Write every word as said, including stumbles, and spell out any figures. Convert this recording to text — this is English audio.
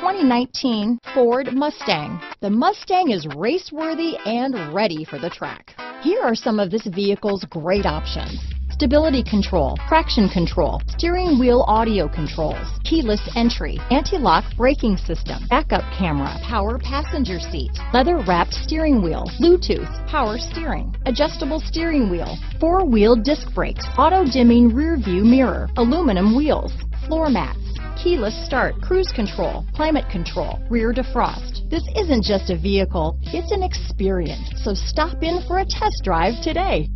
twenty nineteen Ford Mustang. The Mustang is race-worthy and ready for the track. Here are some of this vehicle's great options. Stability control, traction control, steering wheel audio controls, keyless entry, anti-lock braking system, backup camera, power passenger seat, leather-wrapped steering wheel, Bluetooth, power steering, adjustable steering wheel, four-wheel disc brakes, auto-dimming rear-view mirror, aluminum wheels, floor mats, keyless start, cruise control, climate control, rear defrost. This isn't just a vehicle, it's an experience, so stop in for a test drive today.